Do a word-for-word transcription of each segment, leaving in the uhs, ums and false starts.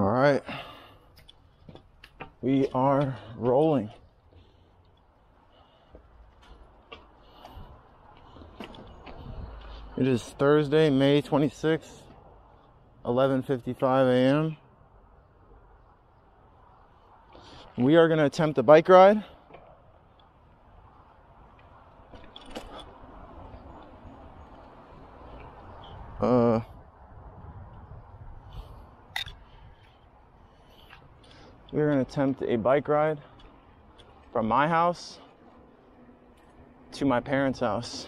All right, we are rolling. It is Thursday, May twenty-sixth, eleven fifty-five a m We are going to attempt a bike ride. Uh, we're going to attempt a bike ride from my house to my parents' house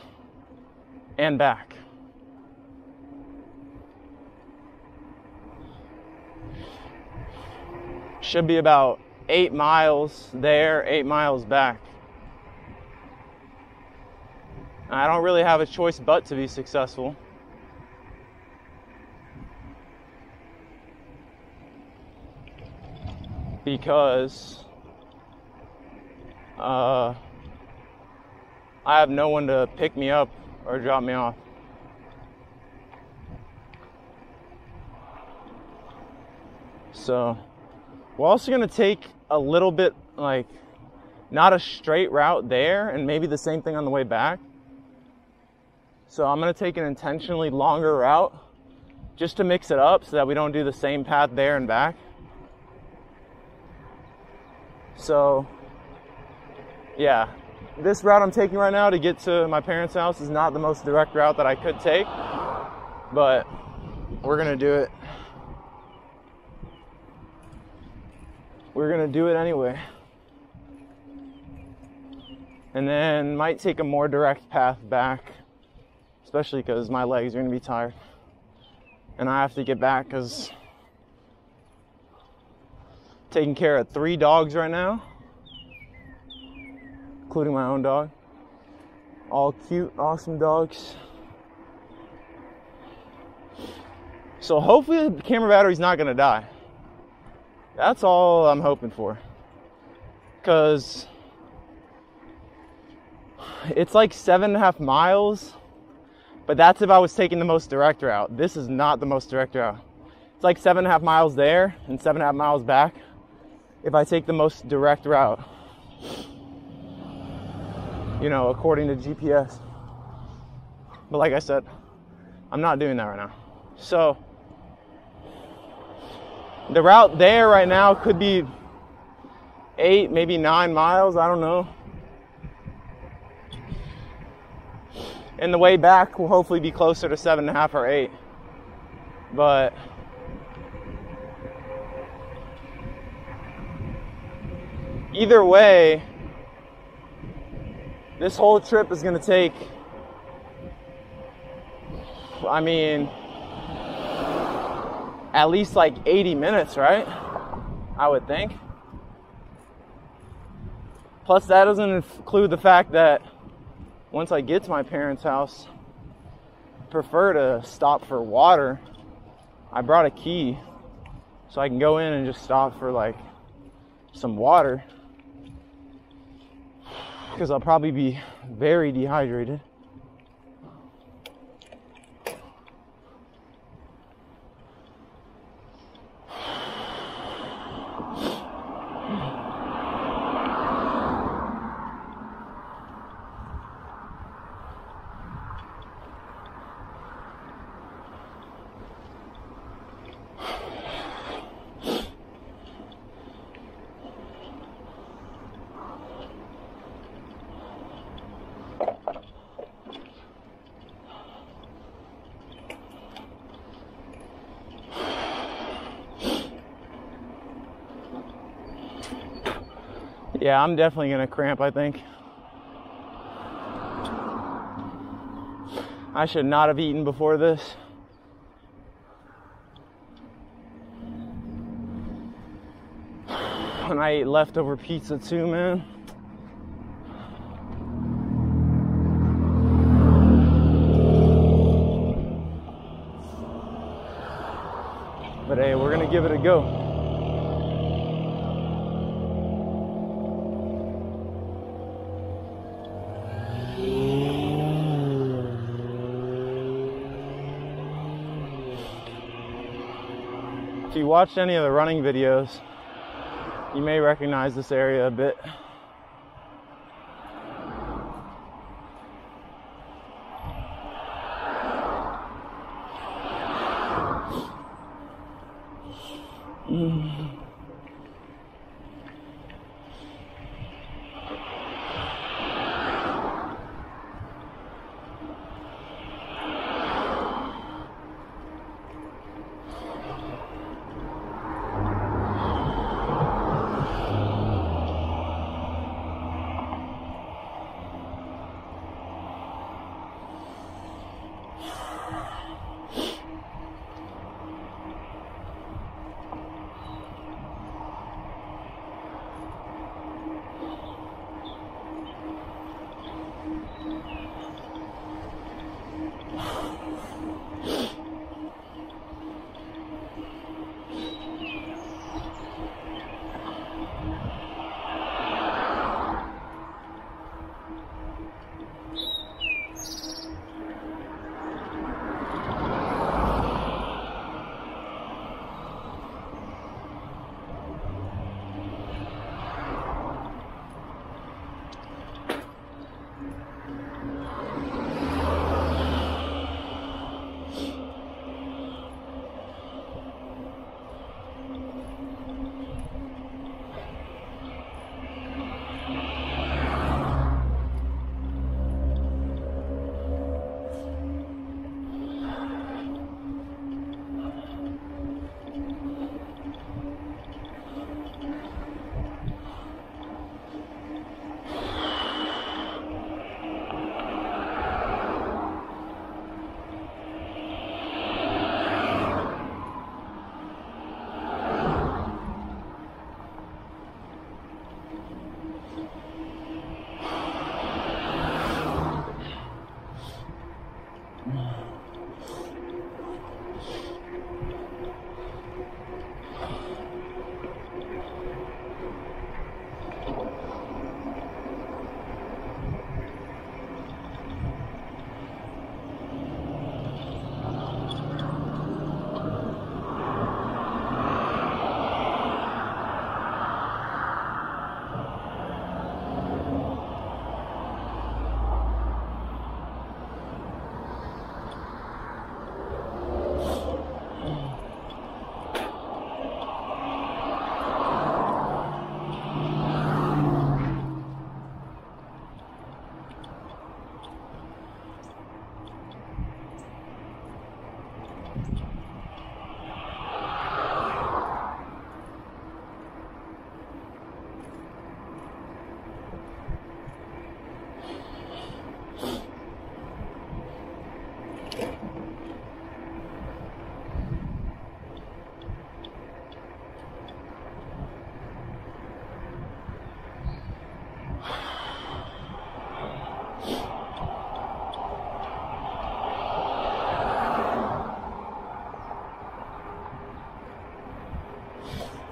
and back. Should be about eight miles there, eight miles back. I don't really have a choice but to be successful. Because uh, I have no one to pick me up or drop me off. So we're also going to take a little bit, like, not a straight route there, and maybe the same thing on the way back. So I'm going to take an intentionally longer route just to mix it up so that we don't do the same path there and back. So, yeah, this route I'm taking right now to get to my parents' house is not the most direct route that I could take, but we're gonna do it. We're gonna do it anyway. And then might take a more direct path back, especially because my legs are gonna be tired and I have to get back because taking care of three dogs right now, including my own dog. All cute, awesome dogs. So hopefully the camera battery's not gonna die. That's all I'm hoping for. Cause it's like seven and a half miles, but that's if I was taking the most direct route. This is not the most direct route. It's like seven and a half miles there and seven and a half miles back. If I take the most direct route, you know, according to G P S. But like I said, I'm not doing that right now. So the route there right now could be eight, maybe nine miles. I don't know. And the way back will hopefully be closer to seven and a half or eight. But either way, this whole trip is going to take, I mean, at least like eighty minutes, right? I would think. Plus, that doesn't include the fact that once I get to my parents' house, I prefer to stop for water. I brought a key so I can go in and just stop for like some water, because I'll probably be very dehydrated. Yeah, I'm definitely gonna cramp, I think. I should not have eaten before this. And I ate leftover pizza too, man. But hey, we're gonna give it a go. watched any of the running videos, you may recognize this area a bit.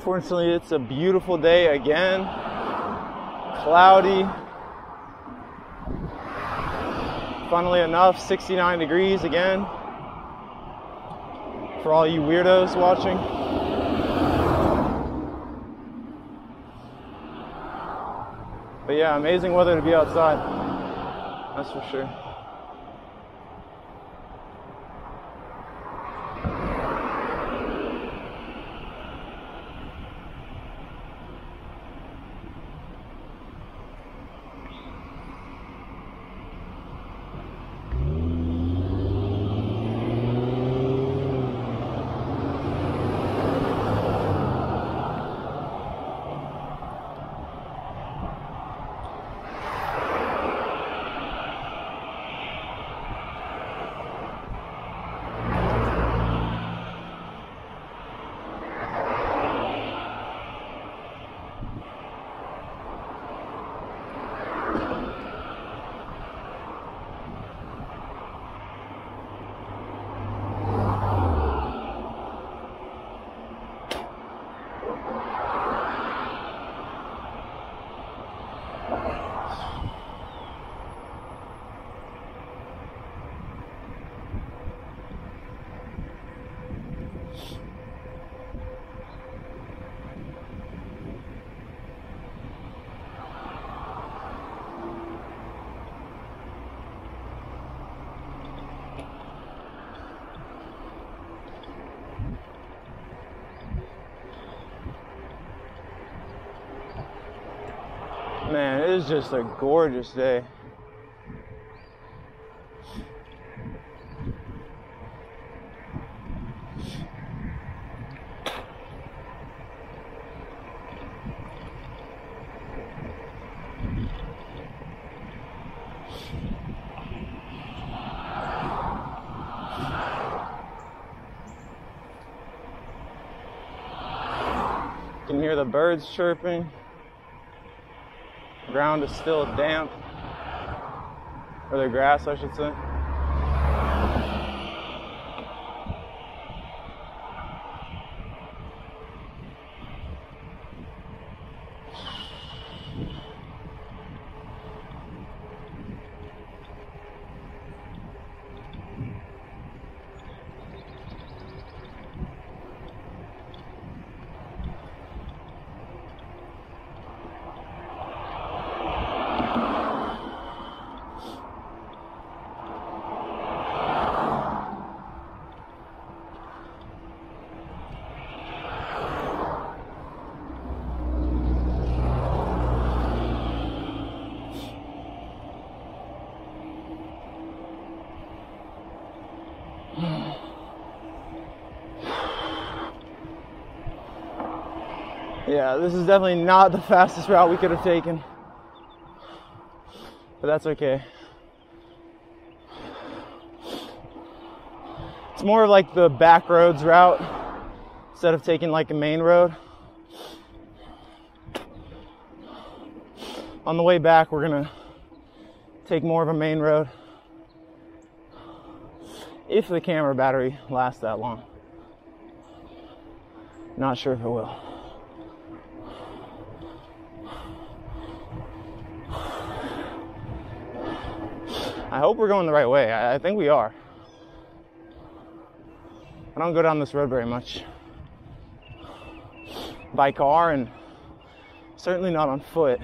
Unfortunately, it's a beautiful day again, cloudy, funnily enough, sixty-nine degrees again, for all you weirdos watching. But yeah, amazing weather to be outside, that's for sure. Man, it's just a gorgeous day. You can hear the birds chirping. The ground is still damp, or the grass, I should say. Yeah, this is definitely not the fastest route we could have taken, but that's okay. It's more of like the back roads route instead of taking like a main road. On the way back, we're gonna take more of a main road if the camera battery lasts that long. Not sure if it will. I hope we're going the right way. I think we are. I don't go down this road very much. By car, and certainly not on foot.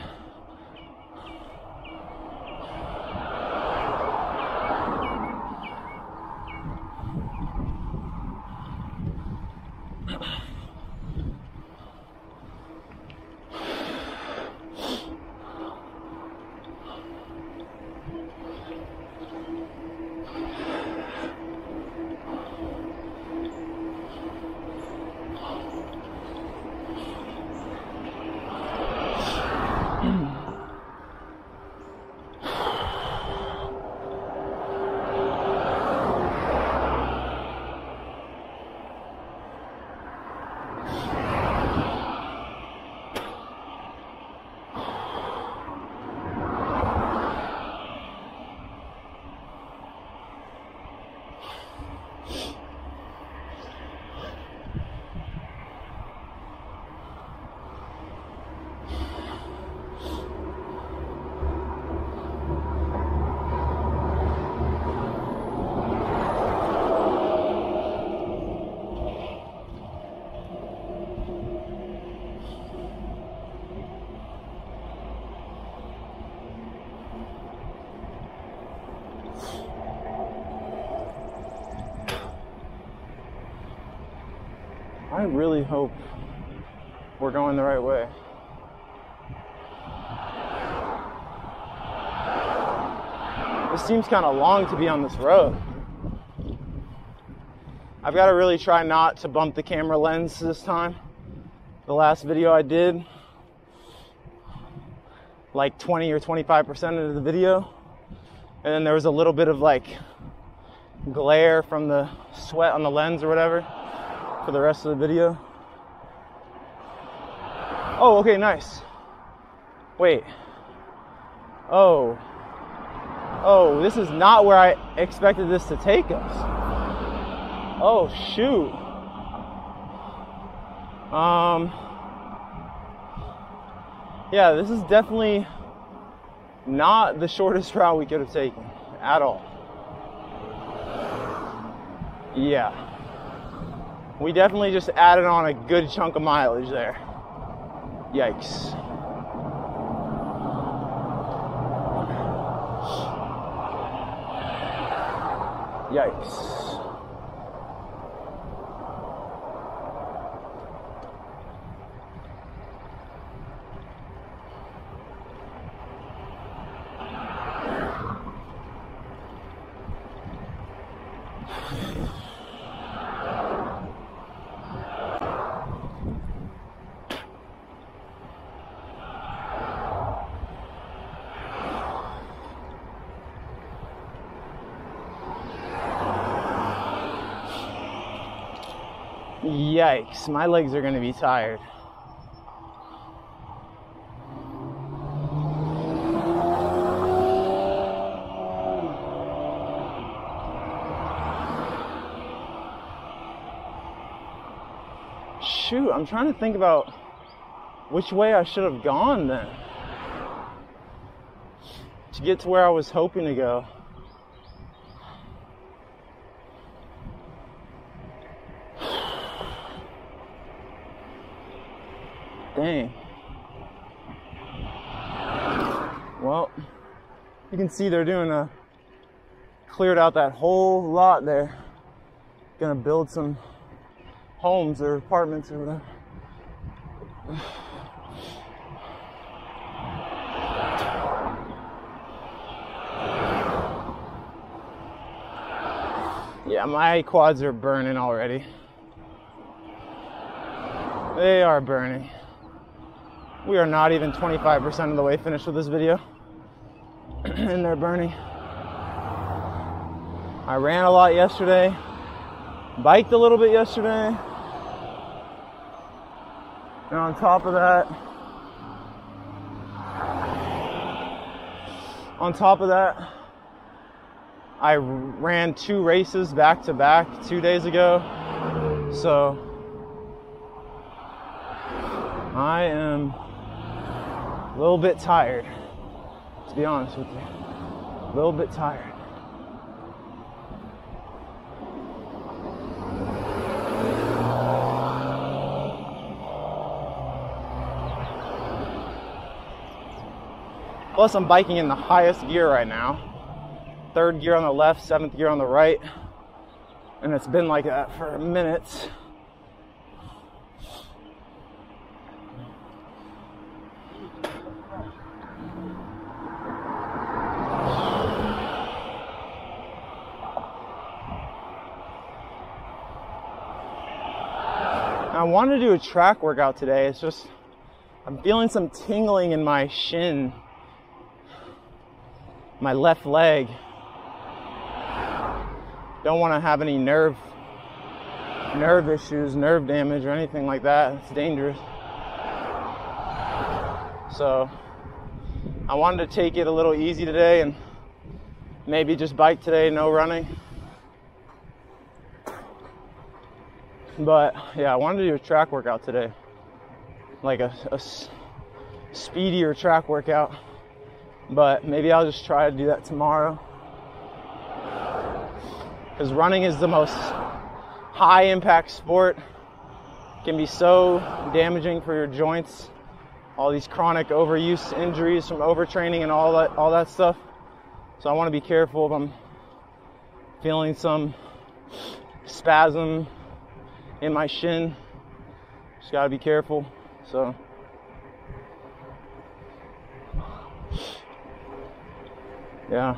I really hope we're going the right way. This seems kind of long to be on this road. I've got to really try not to bump the camera lens this time. The last video I did, like twenty or twenty-five percent of the video, and then there was a little bit of like glare from the sweat on the lens or whatever for the rest of the video. Oh, okay, nice. Wait. Oh. Oh, this is not where I expected this to take us. Oh, shoot. Um. Yeah, this is definitely not the shortest route we could have taken at all. Yeah. We definitely just added on a good chunk of mileage there. Yikes. Yikes. Yikes, my legs are going to be tired. Shoot, I'm trying to think about which way I should have gone then to get to where I was hoping to go. Dang. Well, you can see they're doing a, cleared out that whole lot there. Gonna build some homes or apartments or whatever. Yeah, my quads are burning already. They are burning. We are not even twenty-five percent of the way finished with this video. And they're burning. I ran a lot yesterday. Biked a little bit yesterday. And on top of that, on top of that, I ran two races back to back two days ago. So I am a little bit tired, to be honest with you. A little bit tired. Plus, I'm biking in the highest gear right now. Third gear on the left, seventh gear on the right. And it's been like that for a minute. I wanted to do a track workout today. It's just, I'm feeling some tingling in my shin. My left leg. Don't want to have any nerve nerve issues, nerve damage or anything like that. It's dangerous. So I wanted to take it a little easy today and maybe just bike today, no running. But yeah, I wanted to do a track workout today. Like a, a speedier track workout. But maybe I'll just try to do that tomorrow. Because running is the most high impact sport. It can be so damaging for your joints. All these chronic overuse injuries from overtraining and all that, all that stuff. So I want to be careful if I'm feeling some spasm in my shin. Just got to be careful. So. Yeah.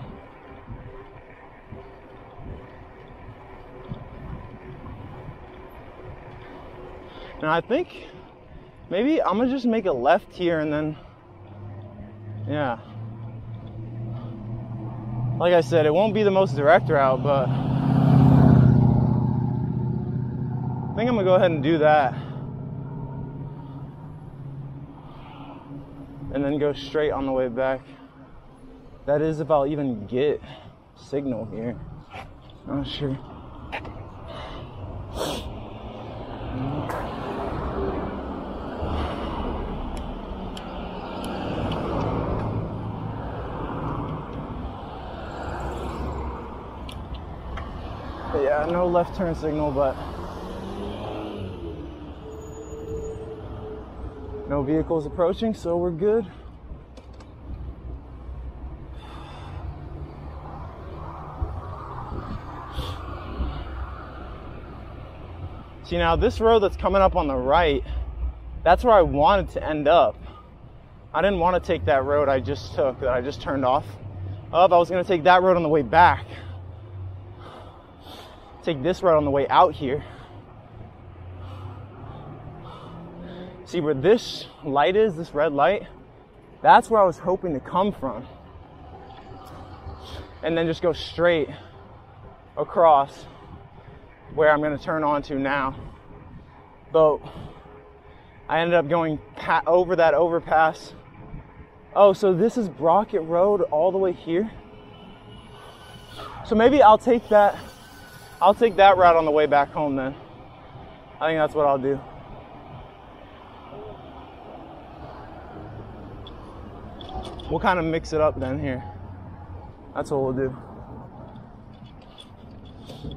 Now I think maybe I'm gonna just make a left here and then, yeah. Like I said, it won't be the most direct route, but I think I'm gonna go ahead and do that. And then go straight on the way back. That is if I'll even get signal here. Not sure. But yeah, no left turn signal, but no vehicles approaching, so we're good. See, now this road that's coming up on the right, that's where I wanted to end up. I didn't want to take that road I just took, that I just turned off of. I was going to take that road on the way back. Take this road on the way out here. See, where this light is, this red light, that's where I was hoping to come from. And then just go straight across where I'm going to turn on to now. but I ended up going pat over that overpass. Oh, so this is Brockett Road all the way here. So maybe I'll take that, I'll take that route on the way back home then. I think that's what I'll do. We'll kind of mix it up then here. That's what we'll do.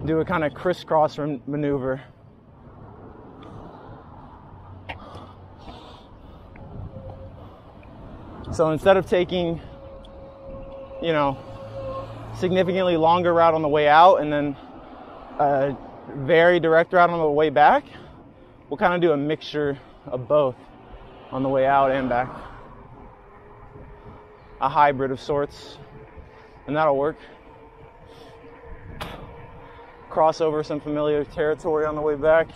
Do a kind of crisscross maneuver. So instead of taking, you know, significantly longer route on the way out and then a very direct route on the way back, we'll kind of do a mixture of both on the way out and back. A hybrid of sorts, and that'll work. Cross over some familiar territory on the way back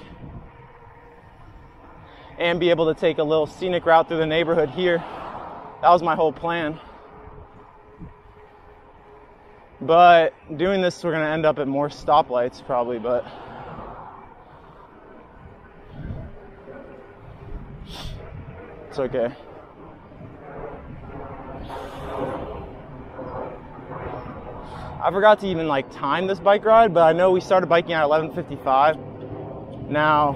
and be able to take a little scenic route through the neighborhood here. That was my whole plan. But doing this, we're gonna end up at more stoplights probably, but it's okay. I forgot to even like time this bike ride, but I know we started biking at eleven fifty-five. Now,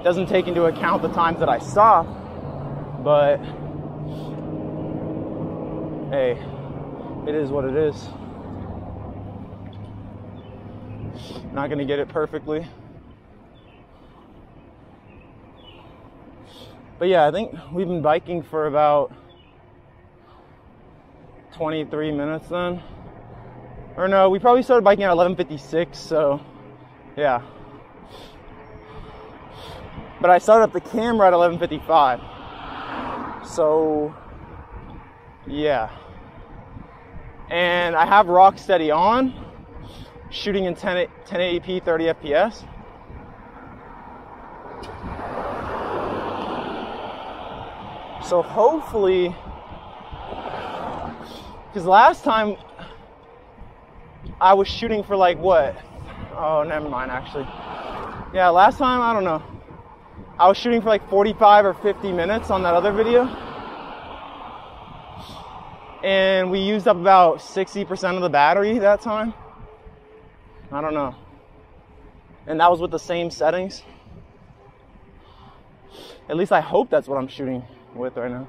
it doesn't take into account the times that I stopped, but hey, it is what it is. Not gonna get it perfectly. But yeah, I think we've been biking for about twenty-three minutes then. Or no, we probably started biking at eleven fifty-six, so yeah. But I started up the camera at eleven fifty-five. So yeah. And I have Rocksteady on, shooting in ten eighty p, thirty F P S. So hopefully, because last time I was shooting for like what? Oh, never mind, actually. Yeah, last time, I don't know. I was shooting for like forty-five or fifty minutes on that other video. And we used up about sixty percent of the battery that time. I don't know. And that was with the same settings. At least I hope that's what I'm shooting with right now.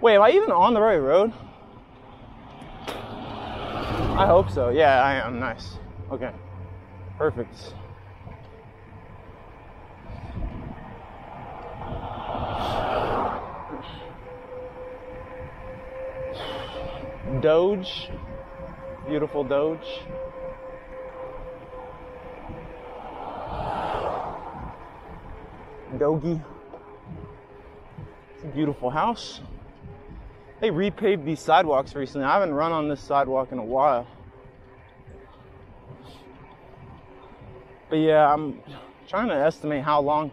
Wait, am I even on the right road? I hope so. Yeah, I am. Nice. Okay. Perfect. Doge. Beautiful Doge. Doge. It's a beautiful house. They repaved these sidewalks recently. I haven't run on this sidewalk in a while. But yeah, I'm trying to estimate how long,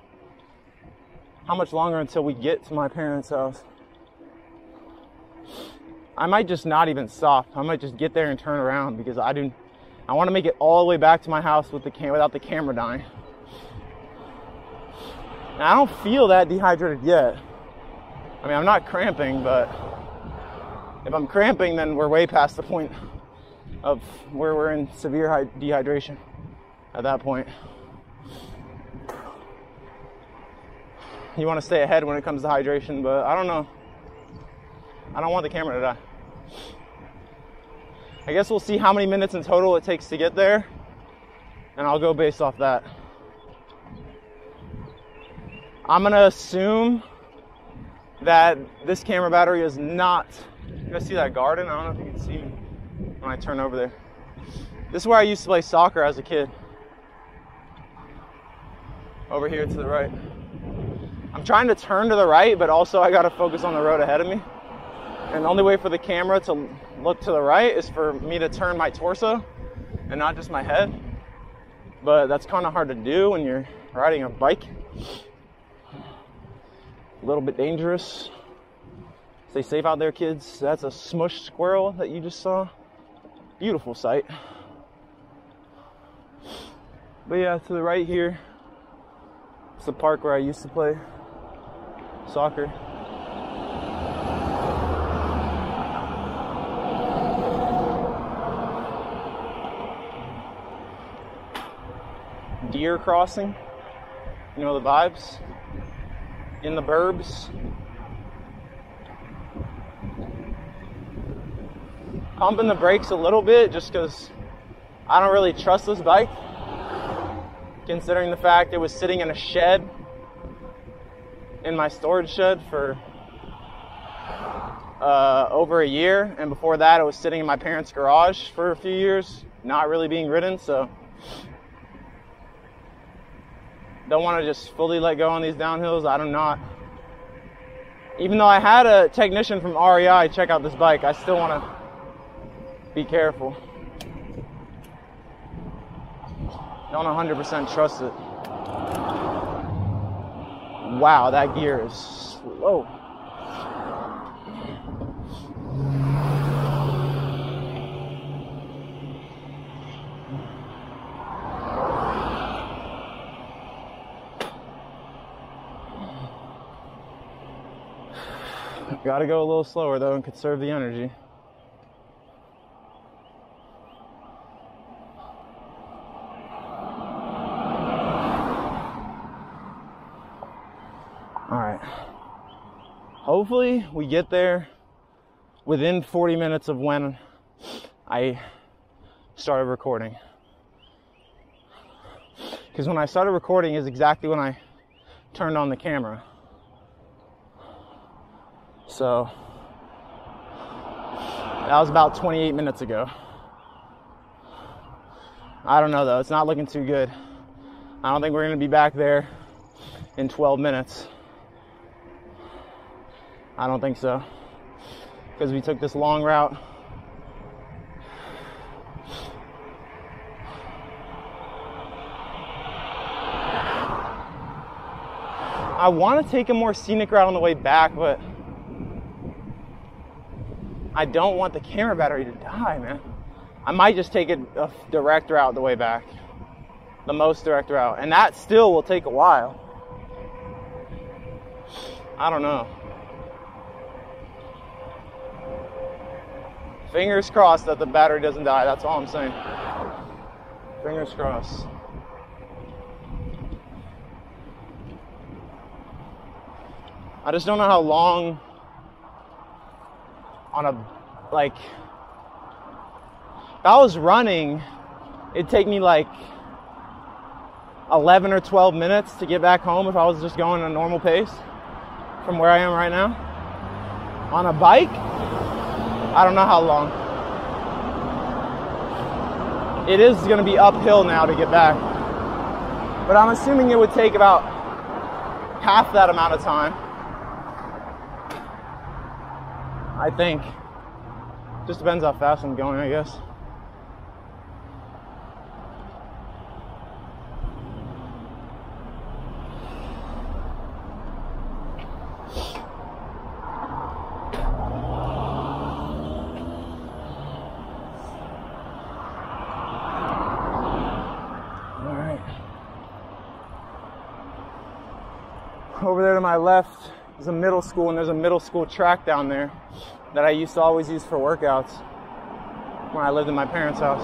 how much longer until we get to my parents' house. I might just not even stop. I might just get there and turn around because I do, I want to make it all the way back to my house with the cam without the camera dying. And I don't feel that dehydrated yet. I mean, I'm not cramping, but if I'm cramping, then we're way past the point of where we're in severe dehydration at that point. You want to stay ahead when it comes to hydration, but I don't know. I don't want the camera to die. I guess we'll see how many minutes in total it takes to get there, and I'll go based off that. I'm going to assume that this camera battery is not... You guys see that garden? I don't know if you can see me when I turn over there. This is where I used to play soccer as a kid. Over here to the right. I'm trying to turn to the right, but also I got to focus on the road ahead of me. And the only way for the camera to look to the right is for me to turn my torso and not just my head. But that's kind of hard to do when you're riding a bike. A little bit dangerous. Stay safe out there, kids. That's a smushed squirrel that you just saw. Beautiful sight. But yeah, to the right here, It's the park where I used to play soccer. Deer crossing, you know the vibes, in the burbs. Pumping the brakes a little bit just because I don't really trust this bike, considering the fact it was sitting in a shed, in my storage shed for uh, over a year, and before that it was sitting in my parents' garage for a few years, not really being ridden, so don't want to just fully let go on these downhills. I do not. Even though I had a technician from R E I check out this bike, I still want to be careful. Don't one hundred percent trust it. Wow, that gear is slow. Gotta go a little slower though and conserve the energy. Hopefully we get there within forty minutes of when I started recording. Because when I started recording is exactly when I turned on the camera. So that was about twenty-eight minutes ago. I don't know though, it's not looking too good. I don't think we're gonna be back there in twelve minutes. I don't think so, because we took this long route. I want to take a more scenic route on the way back, but I don't want the camera battery to die, man. I might just take a, a direct route the way back, the most direct route, and that still will take a while. I don't know. Fingers crossed that the battery doesn't die, that's all I'm saying. Fingers crossed. I just don't know how long on a, like, if I was running, it'd take me like eleven or twelve minutes to get back home if I was just going at a normal pace from where I am right now. On a bike? I don't know how long. It is gonna be uphill now to get back. But I'm assuming it would take about half that amount of time. I think. Just depends how fast I'm going, I guess. My left is a middle school, and there's a middle school track down there that I used to always use for workouts when I lived in my parents' house.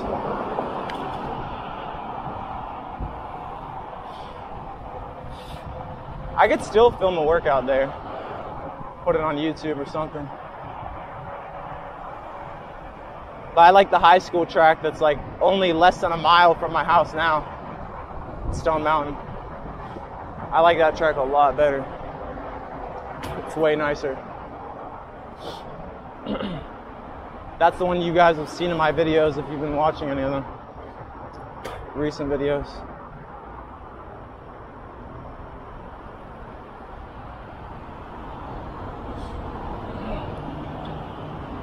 I could still film a workout there, put it on YouTube or something. But I like the high school track that's like only less than a mile from my house now, Stone Mountain. I like that track a lot better. It's way nicer. That's the one you guys have seen in my videos if you've been watching any of them. Recent videos.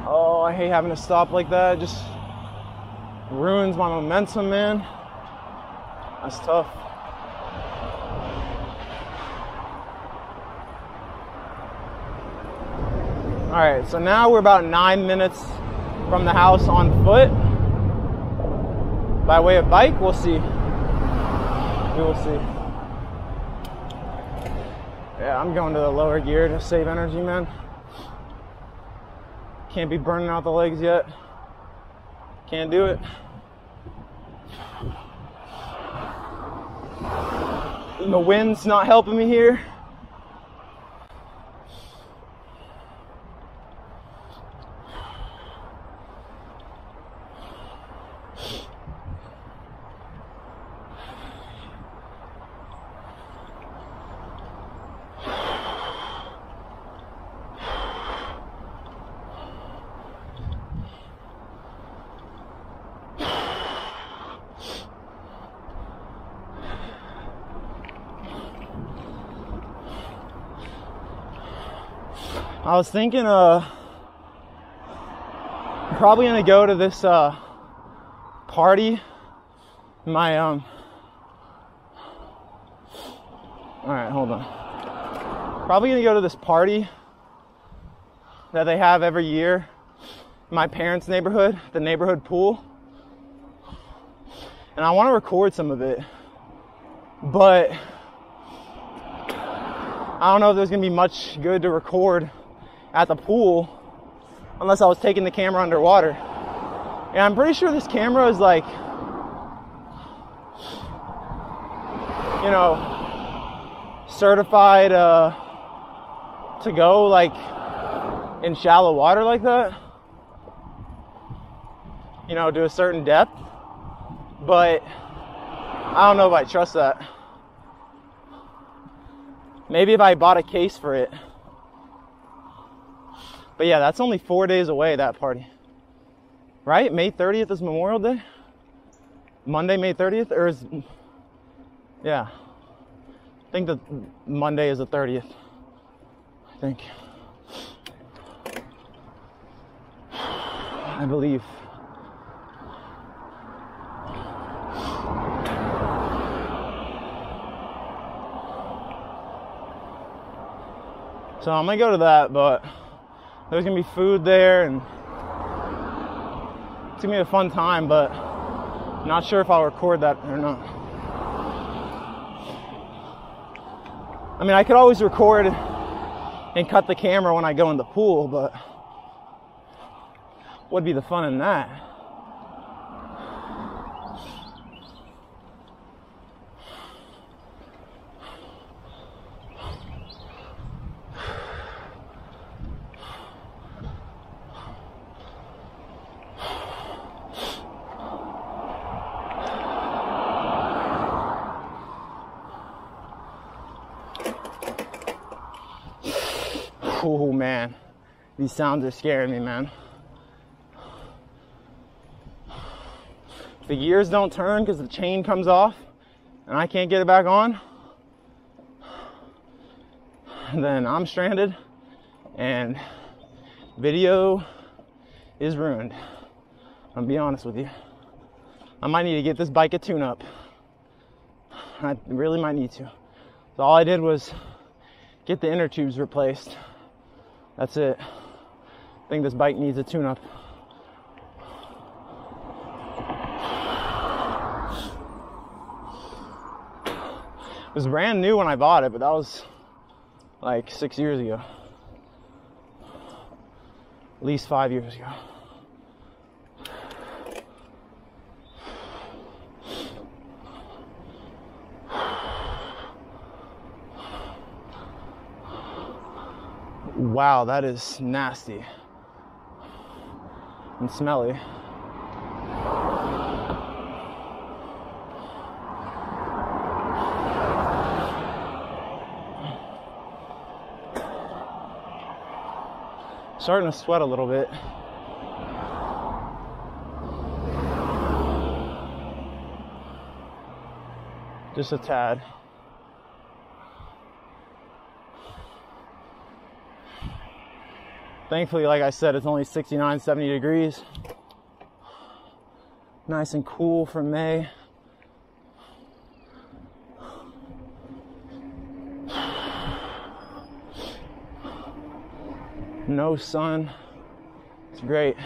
Oh, I hate having to stop like that. It just ruins my momentum, man. That's tough. All right, so now we're about nine minutes from the house on foot. By way of bike, we'll see. We will see. Yeah, I'm going to the lower gear to save energy, man. Can't be burning out the legs yet. Can't do it. And the wind's not helping me here. I was thinking, uh, I'm probably gonna go to this uh, party. My um, all right, hold on. Probably gonna go to this party that they have every year. My parents' neighborhood, the neighborhood pool, and I want to record some of it, but I don't know if there's gonna be much good to record at the pool unless I was taking the camera underwater. And I'm pretty sure this camera is like, you know, certified uh, to go like in shallow water like that, you know, to a certain depth, but I don't know if I trust that. Maybe if I bought a case for it. But yeah, that's only four days away, that party. Right? May thirtieth is Memorial Day? Monday, May thirtieth? Or is... Yeah. I think that Monday is the thirtieth. I think. I believe. So I'm gonna go to that, but... There's gonna be food there, and it's gonna be a fun time, but I'm not sure if I'll record that or not. I mean, I could always record and cut the camera when I go in the pool, but what'd be the fun in that? Oh man, these sounds are scaring me, man. If the gears don't turn because the chain comes off and I can't get it back on, then I'm stranded and video is ruined. I'll be honest with you. I might need to get this bike a tune-up. I really might need to. So all I did was get the inner tubes replaced. That's it. I think this bike needs a tune-up. It was brand new when I bought it, but that was like six years ago. At least five years ago. Wow, that is nasty and smelly. Starting to sweat a little bit. Just a tad. Thankfully, like I said, it's only sixty-nine, seventy degrees. Nice and cool for May. No sun. It's great.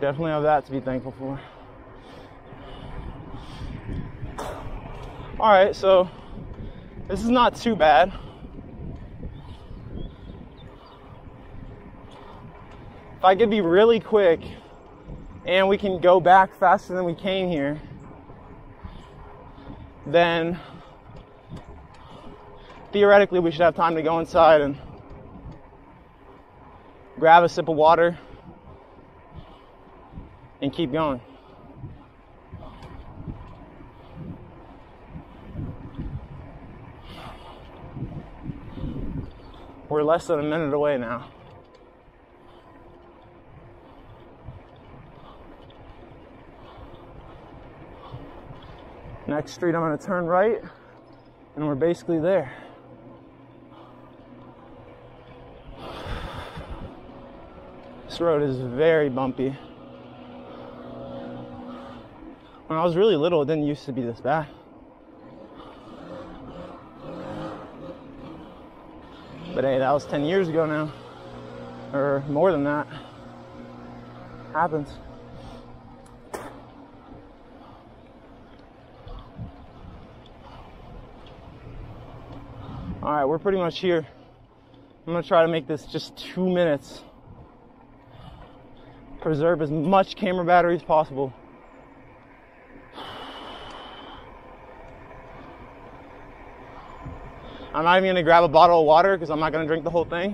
Definitely have that to be thankful for. All right, so this is not too bad. If I could be really quick and we can go back faster than we came here, then theoretically we should have time to go inside and grab a sip of water and keep going. We're less than a minute away now. Next street, I'm gonna turn right, and we're basically there. This road is very bumpy. When I was really little, it didn't used to be this bad. But hey, that was ten years ago now, or more than that. Happens. All right, we're pretty much here. I'm gonna try to make this just two minutes. Preserve as much camera battery as possible. I'm not even gonna grab a bottle of water because I'm not gonna drink the whole thing.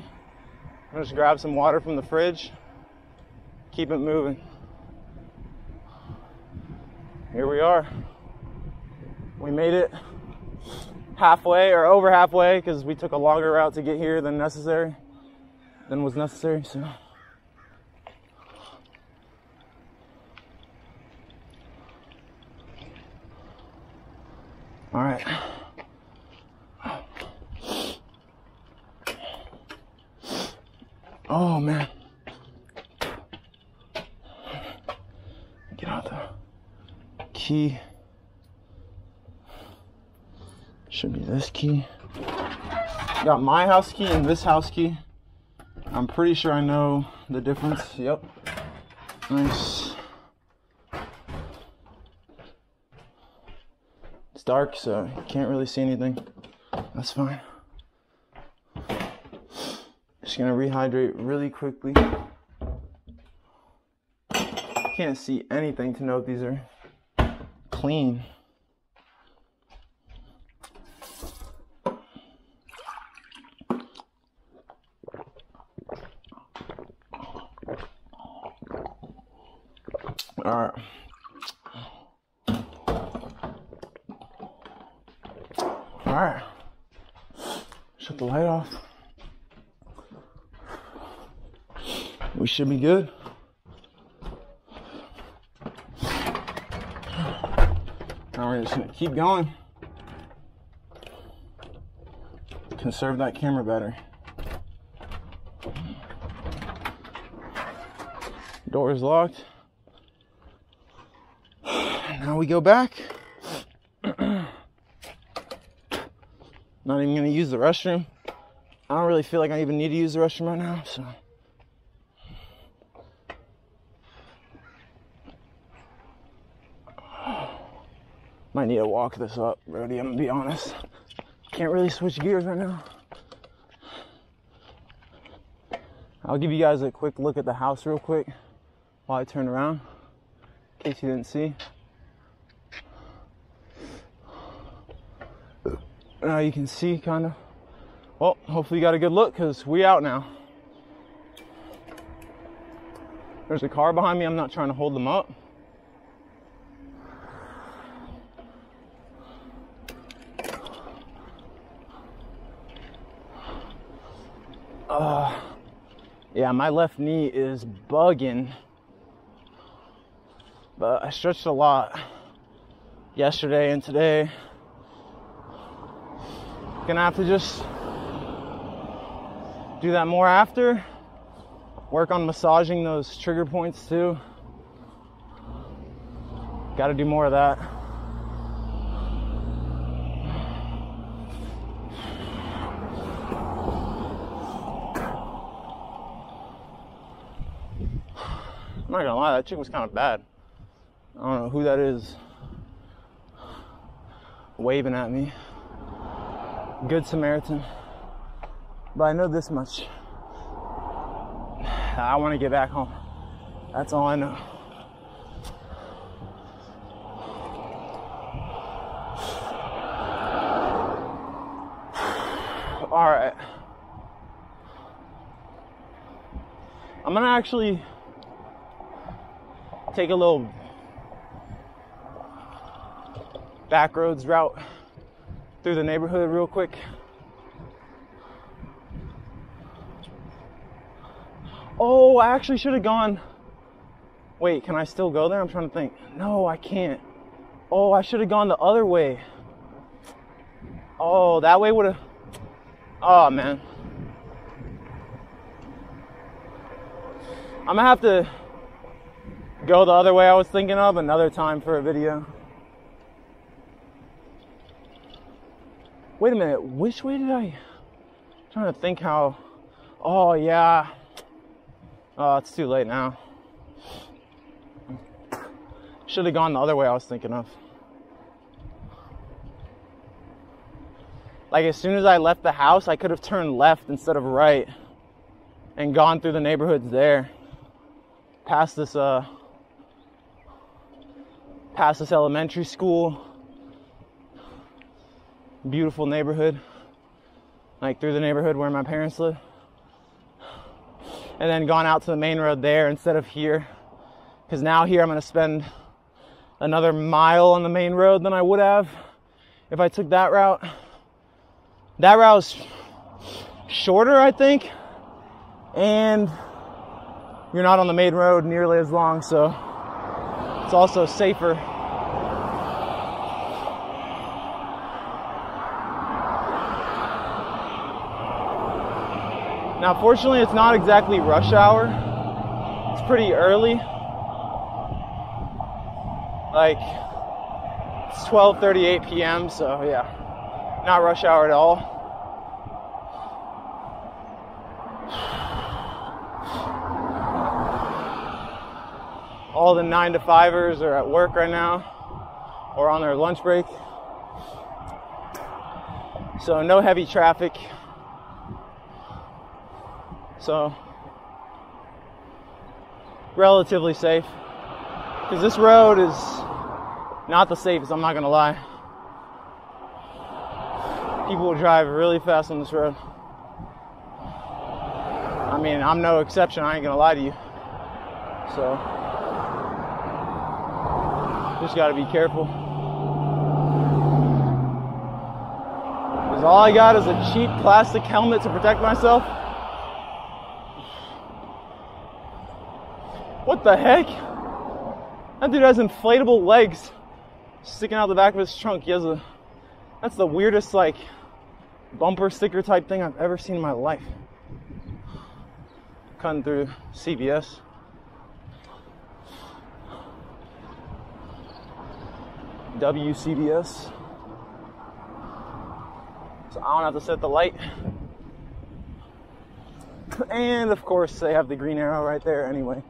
I'm gonna just grab some water from the fridge. Keep it moving. Here we are. We made it halfway or over halfway because we took a longer route to get here than necessary, than was necessary, so. All right. Oh man. Get out the key. Should be this key. Got my house key and this house key. I'm pretty sure I know the difference. Yep. Nice. It's dark, so you can't really see anything. That's fine. Just gonna rehydrate really quickly. Can't see anything to know if these are clean. All right. All right. Shut the light off. We should be good. Now we're just gonna keep going. Conserve that camera battery. Door is locked. Now we go back. Not even gonna use the restroom. I don't really feel like I even need to use the restroom right now, so. Might need to walk this up, Brody, I'm gonna be honest. Can't really switch gears right now. I'll give you guys a quick look at the house real quick while I turn around, in case you didn't see. Now you can see kind of. Well, hopefully you got a good look because we out now. There's a car behind me, I'm not trying to hold them up. Uh, yeah, my left knee is bugging, but I stretched a lot yesterday and today. Gonna have to just do that more after. Work on massaging those trigger points too. Gotta do more of that. I'm not gonna lie, that chick was kind of bad. I don't know who that is. waving at me. Good Samaritan. But I know this much. I want to get back home. That's all I know. All right. I'm going to actually take a little backroads route through the neighborhood real quick. Oh, I actually should have gone. Wait, can I still go there? I'm trying to think. No, I can't. Oh, I should have gone the other way. Oh, that way would have. Oh, man. I'm gonna have to go the other way I was thinking of another time for a video. Wait a minute, which way did I... I'm trying to think how... Oh, yeah. Oh, it's too late now. Should have gone the other way I was thinking of. Like, as soon as I left the house, I could have turned left instead of right and gone through the neighborhoods there. Past this, uh, past this elementary school. Beautiful neighborhood. Like, through the neighborhood where my parents live. And then gone out to the main road there instead of here. Because now here I'm going to spend another mile on the main road than I would have if I took that route. That route's shorter, I think, and you're not on the main road nearly as long, so it's also safer. Now, fortunately, it's not exactly rush hour. It's pretty early. Like, it's twelve thirty-eight p m, so yeah. Not rush hour at all. All the nine to fivers are at work right now or on their lunch break. So no heavy traffic. So relatively safe. Because this road is not the safest, I'm not gonna lie. People will drive really fast on this road. I mean, I'm no exception. I ain't gonna lie to you. So, just gotta be careful. Because all I got is a cheap plastic helmet to protect myself. What the heck? That dude has inflatable legs sticking out the back of his trunk. He has a... That's the weirdest, like, bumper sticker type thing I've ever seen in my life. Cutting through C V S. W C B S. So I don't have to set the light. And, of course, they have the green arrow right there anyway.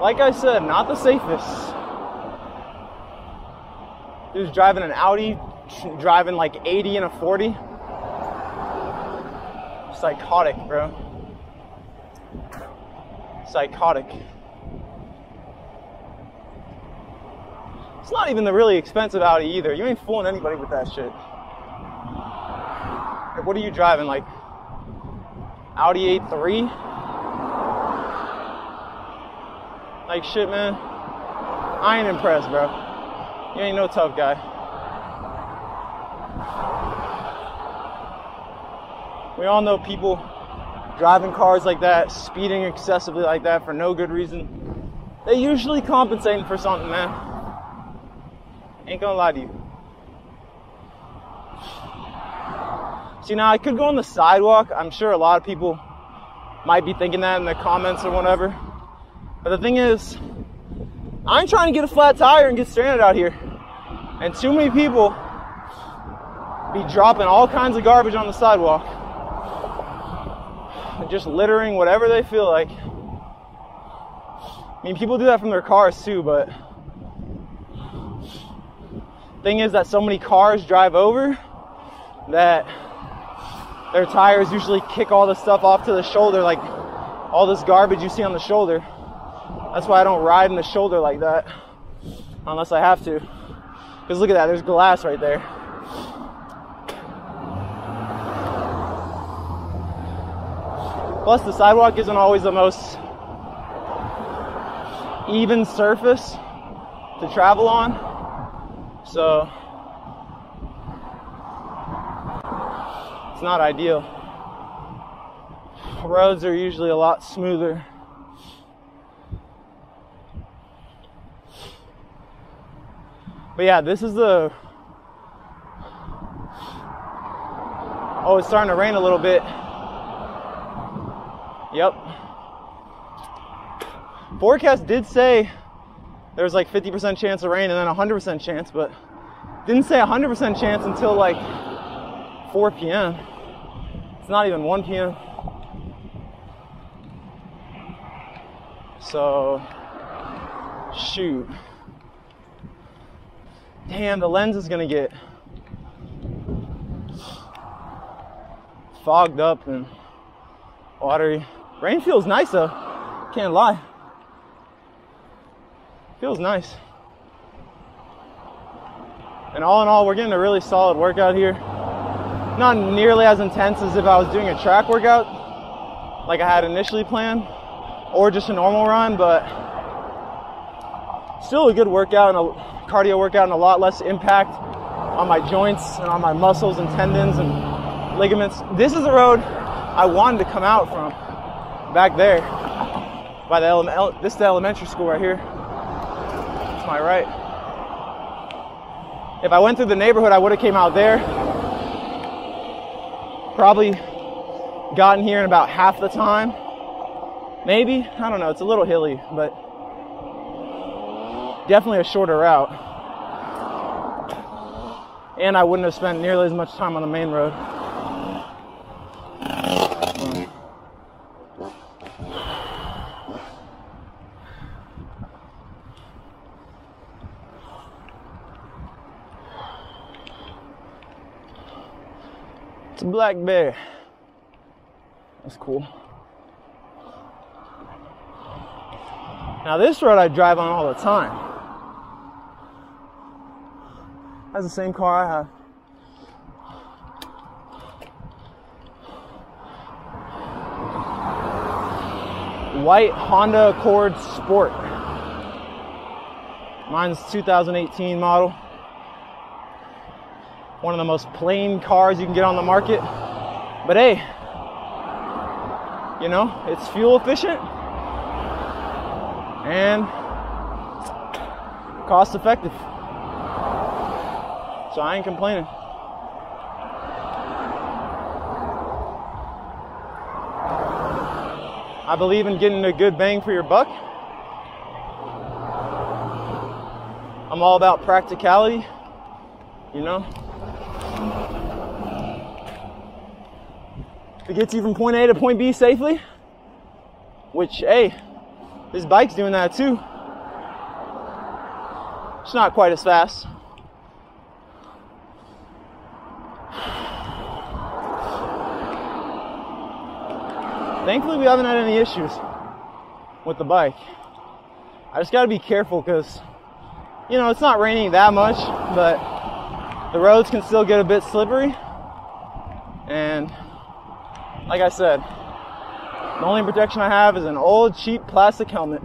Like I said, not the safest. He was driving an Audi, driving like eighty and a forty. Psychotic, bro. Psychotic. It's not even the really expensive Audi either. You ain't fooling anybody with that shit. Like, what are you driving, like Audi A three? Like, shit, man, I ain't impressed, bro. You ain't no tough guy. We all know people driving cars like that, speeding excessively like that for no good reason. They usually compensating for something, man. Ain't gonna lie to you. See, now I could go on the sidewalk. I'm sure a lot of people might be thinking that in the comments or whatever. But the thing is, I ain't trying to get a flat tire and get stranded out here. And too many people be dropping all kinds of garbage on the sidewalk and just littering whatever they feel like. I mean, people do that from their cars too, but thing is that so many cars drive over that their tires usually kick all the stuff off to the shoulder, like all this garbage you see on the shoulder. That's why I don't ride in the shoulder like that unless I have to. Because look at that, there's glass right there. Plus, the sidewalk isn't always the most even surface to travel on, so it's not ideal. Roads are usually a lot smoother. But yeah, this is the... Oh, it's starting to rain a little bit. Yep. Forecast did say there was like fifty percent chance of rain and then one hundred percent chance, but didn't say one hundred percent chance until like four p m It's not even one p m So, shoot. Damn, the lens is gonna get fogged up and watery. Rain feels nice though, can't lie. Feels nice. And all in all, we're getting a really solid workout here. Not nearly as intense as if I was doing a track workout like I had initially planned, or just a normal run, but still a good workout and a cardio workout and a lot less impact on my joints and on my muscles and tendons and ligaments. This is the road I wanted to come out from back there by the ele ele this is the elementary school right here. That's my right. If I went through the neighborhood, I would have came out there. Probably gotten here in about half the time. Maybe, I don't know, it's a little hilly, but definitely a shorter route, and I wouldn't have spent nearly as much time on the main road. It's a black bear. That's cool. Now this road I drive on all the time. That's the same car I have. White Honda Accord Sport. Mine's two thousand eighteen model. One of the most plain cars you can get on the market. But hey, you know, it's fuel efficient and cost effective. So I ain't complaining. I believe in getting a good bang for your buck. I'm all about practicality, you know. If it gets you from point A to point B safely, which, hey, this bike's doing that too. It's not quite as fast. Thankfully, we haven't had any issues with the bike. I just gotta be careful because, you know, it's not raining that much, but the roads can still get a bit slippery. And like I said, the only protection I have is an old, cheap plastic helmet.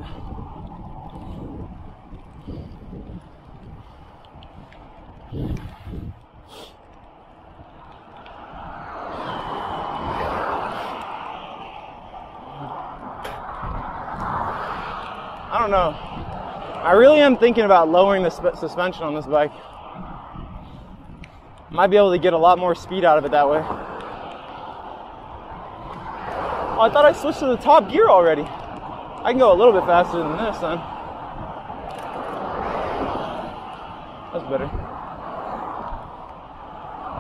I don't know. I really am thinking about lowering the sp suspension on this bike. Might be able to get a lot more speed out of it that way. Oh, I thought I switched to the top gear already. I can go a little bit faster than this then. That's better.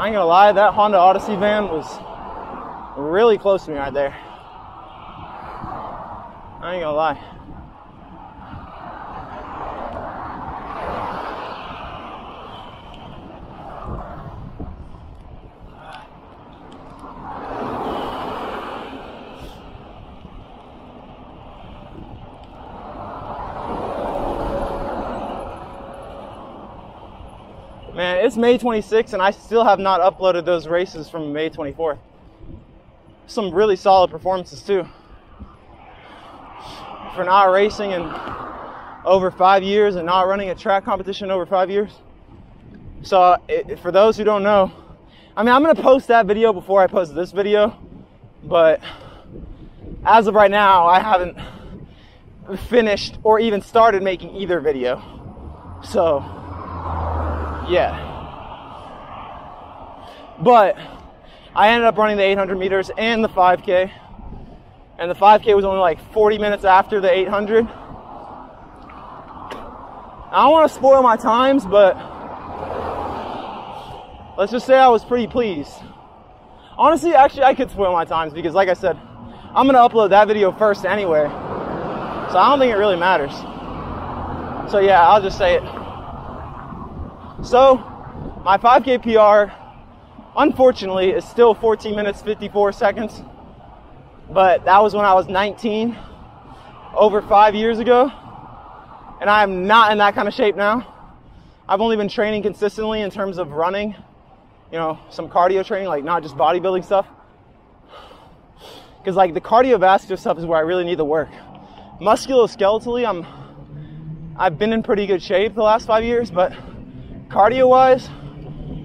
I ain't gonna lie, that Honda Odyssey van was really close to me right there. I ain't gonna lie. Man, it's May twenty-sixth and I still have not uploaded those races from May twenty-fourth. Some really solid performances too. For not racing in over five years and not running a track competition over five years. So it, for those who don't know, I mean, I'm gonna post that video before I post this video, but as of right now, I haven't finished or even started making either video. So yeah, but I ended up running the eight hundred meters and the five K, and the five K was only like forty minutes after the eight hundred. I don't want to spoil my times, but let's just say I was pretty pleased. Honestly, actually, I could spoil my times because, like I said, I'm going to upload that video first anyway, so I don't think it really matters. So yeah, I'll just say it. So, my five K P R, unfortunately, is still fourteen minutes, fifty-four seconds. But that was when I was nineteen, over five years ago. And I am not in that kind of shape now. I've only been training consistently in terms of running, you know, some cardio training, like not just bodybuilding stuff. Because like the cardiovascular stuff is where I really need the work. Musculoskeletally, I'm, I've been in pretty good shape the last five years, but cardio wise,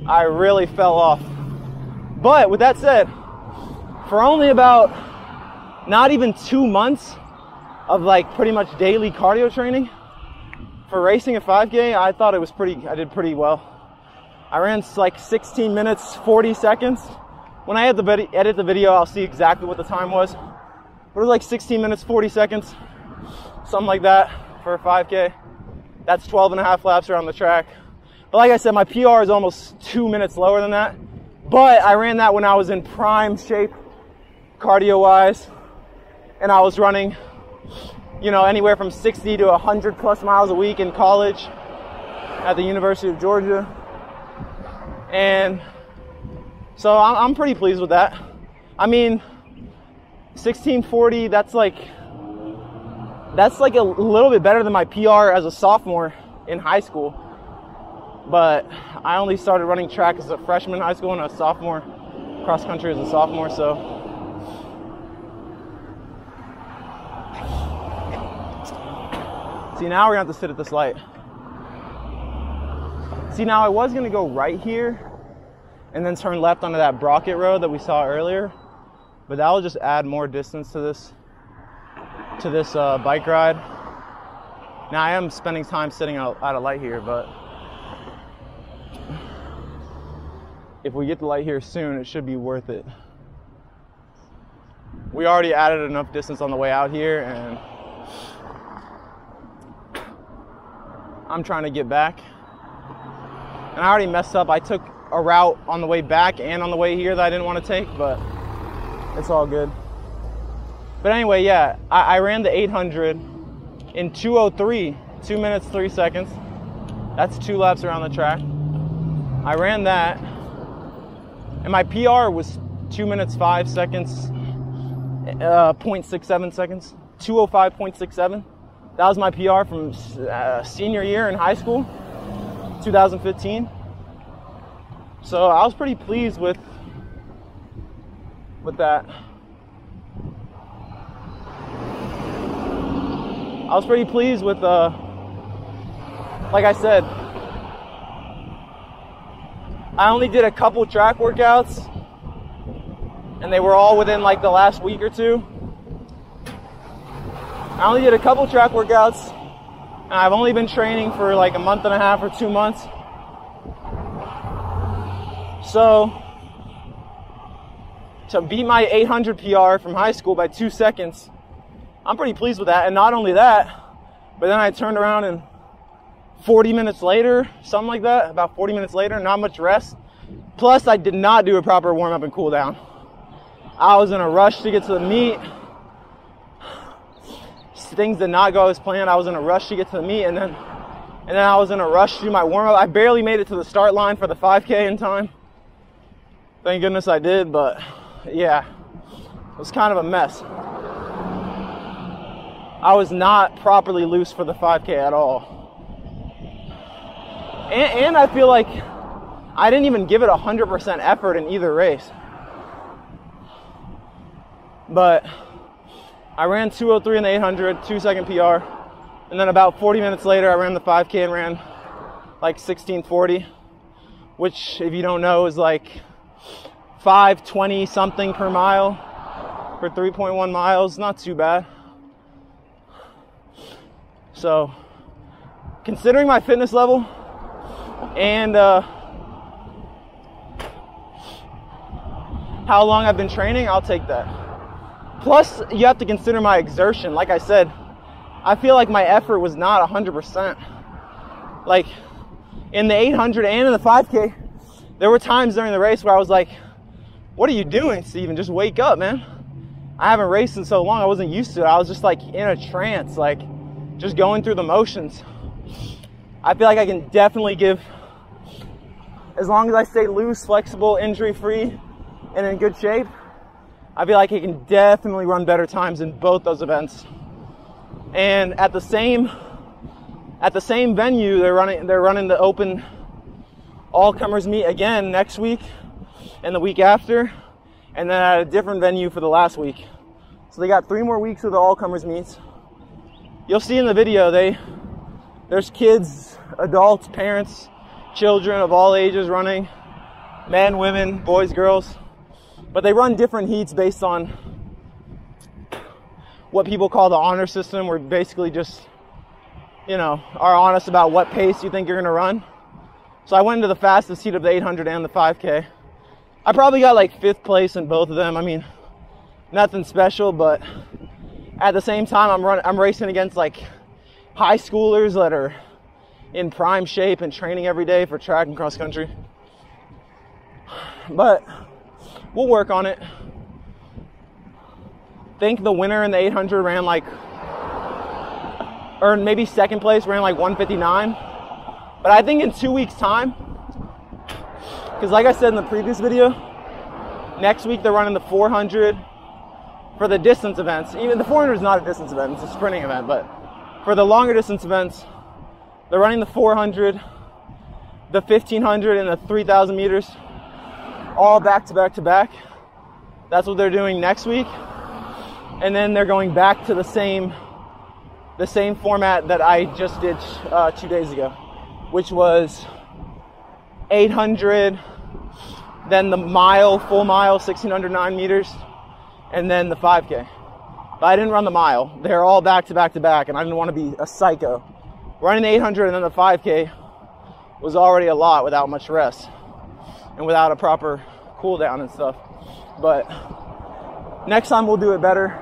I really fell off. But with that said, for only about not even two months of like pretty much daily cardio training for racing a five K, I thought it was pretty, I did pretty well. I ran like sixteen minutes, forty seconds. When I edit the video, I'll see exactly what the time was. But it was like sixteen minutes, forty seconds, something like that for a five K. That's twelve and a half laps around the track. But like I said, my P R is almost two minutes lower than that. But I ran that when I was in prime shape, cardio-wise. And I was running, you know, anywhere from sixty to one hundred plus miles a week in college at the University of Georgia. And so I'm pretty pleased with that. I mean, sixteen forty, that's like, that's like a little bit better than my P R as a sophomore in high school. But I only started running track as a freshman in high school and a sophomore, cross country as a sophomore, so. See, now we're gonna have to sit at this light. See, now I was gonna go right here and then turn left onto that Brockett Road that we saw earlier, but that'll just add more distance to this, to this uh, bike ride. Now I am spending time sitting out at a light here, but if we get the light here soon, it should be worth it. We already added enough distance on the way out here, and I'm trying to get back. And I already messed up. I took a route on the way back and on the way here that I didn't want to take, but it's all good. But anyway, yeah, I, I ran the eight hundred in two oh three, two minutes, three seconds. That's two laps around the track. I ran that. And my P R was two minutes, five seconds, uh, zero point six seven seconds, two oh five point six seven. That was my P R from uh, senior year in high school, two thousand fifteen. So I was pretty pleased with, with that. I was pretty pleased with, uh, like I said, I only did a couple track workouts and they were all within like the last week or two. I only did a couple track workouts and I've only been training for like a month and a half or two months. So to beat my eight hundred P R from high school by two seconds, I'm pretty pleased with that. And not only that, but then I turned around and forty minutes later, something like that, about forty minutes later, not much rest. Plus, I did not do a proper warm-up and cool-down. I was in a rush to get to the meet. Things did not go as planned. I was in a rush to get to the meet, and then, and then I was in a rush to do my warm-up. I barely made it to the start line for the five K in time. Thank goodness I did, but yeah, it was kind of a mess. I was not properly loose for the five K at all. And, and I feel like I didn't even give it one hundred percent effort in either race. But I ran two oh three in the eight hundred, two second P R. And then about forty minutes later, I ran the five K and ran like sixteen forty, which, if you don't know, is like five twenty something per mile for three point one miles. Not too bad. So, considering my fitness level and uh, how long I've been training, I'll take that. Plus, you have to consider my exertion. Like I said, I feel like my effort was not one hundred percent. Like, in the eight hundred and in the five K, there were times during the race where I was like, what are you doing, Steven? Just wake up, man. I haven't raced in so long. I wasn't used to it. I was just like in a trance, like just going through the motions. I feel like I can definitely give, as long as I stay loose, flexible, injury-free, and in good shape, I feel like I can definitely run better times in both those events. And at the same, at the same venue, they're running, they're running the open all-comers meet again next week and the week after, and then at a different venue for the last week. So they got three more weeks of the all-comers meets. You'll see in the video, they, there's kids, adults, parents, children of all ages running, men, women, boys, girls. But they run different heats based on what people call the honor system, where basically just, you know, are honest about what pace you think you're gonna run. So I went into the fastest heat of the eight hundred and the five K. I probably got like fifth place in both of them. I mean, nothing special, but at the same time, I'm run, I'm racing against like high schoolers that are in prime shape and training every day for track and cross country. But we'll work on it. I think the winner in the eight hundred ran like, or maybe second place ran like one fifty-nine. But I think in two weeks time, because like I said in the previous video, next week they're running the four hundred. For the distance events, even the four hundred is not a distance event, it's a sprinting event, but for the longer distance events, they're running the four hundred, the fifteen hundred, and the three thousand meters, all back to back to back. That's what they're doing next week. And then they're going back to the same, the same format that I just did uh, two days ago, which was eight hundred, then the mile, full mile, sixteen hundred nine meters, and then the five K. But I didn't run the mile. They're all back to back to back, and I didn't want to be a psycho. Running the eight hundred and then the five K was already a lot without much rest and without a proper cool down and stuff. But next time we'll do it better.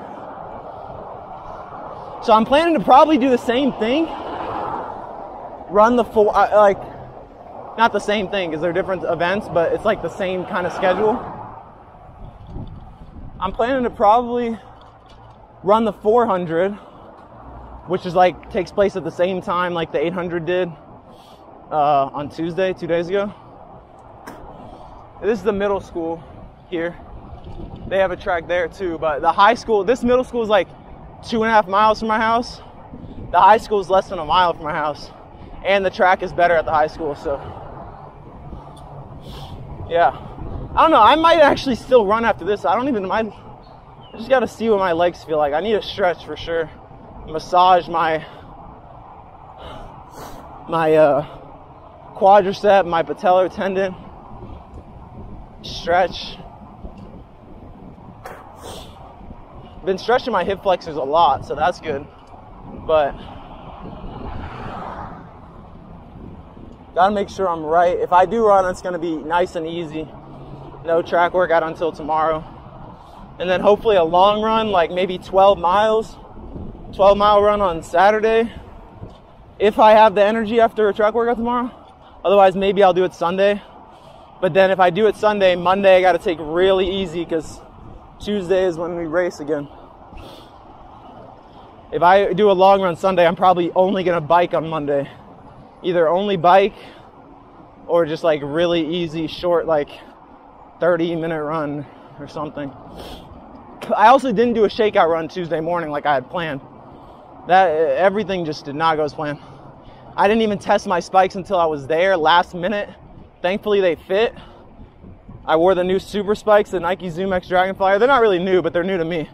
So I'm planning to probably do the same thing. Run the full, like, not the same thing because they're different events, but it's like the same kind of schedule. I'm planning to probably run the four hundred, which is like takes place at the same time like the eight hundred did uh, on Tuesday, two days ago. This is the middle school here. They have a track there too, but the high school, this middle school is like two and a half miles from my house. The high school is less than a mile from my house, and the track is better at the high school. So yeah. I don't know, I might actually still run after this. I don't even, I just gotta see what my legs feel like. I need a stretch for sure. Massage my, my uh, quadricep, my patellar tendon. Stretch. Been stretching my hip flexors a lot, so that's good. But gotta make sure I'm right. If I do run, it's gonna be nice and easy. No track workout until tomorrow. And then hopefully a long run, like maybe twelve miles, twelve mile run on Saturday. If I have the energy after a track workout tomorrow, otherwise maybe I'll do it Sunday. But then if I do it Sunday, Monday I got to take really easy because Tuesday is when we race again. If I do a long run Sunday, I'm probably only going to bike on Monday. Either only bike or just like really easy, short, like thirty minute run or something. I also didn't do a shakeout run Tuesday morning like I had planned. That everything just did not go as planned. I didn't even test my spikes until I was there last minute. Thankfully they fit. I wore the new super spikes, the Nike ZoomX Dragonfly. They're not really new, but they're new to me.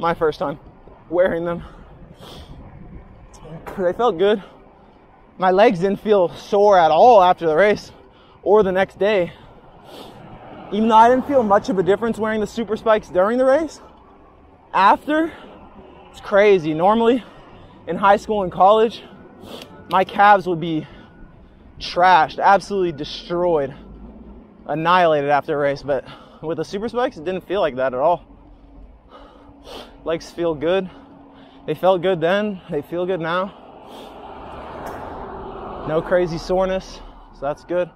My first time wearing them. They felt good. My legs didn't feel sore at all after the race or the next day. Even though I didn't feel much of a difference wearing the super spikes during the race, after, it's crazy. Normally, in high school and college, my calves would be trashed, absolutely destroyed, annihilated after a race. But with the super spikes, it didn't feel like that at all. Legs feel good. They felt good then. They feel good now. No crazy soreness, so that's good.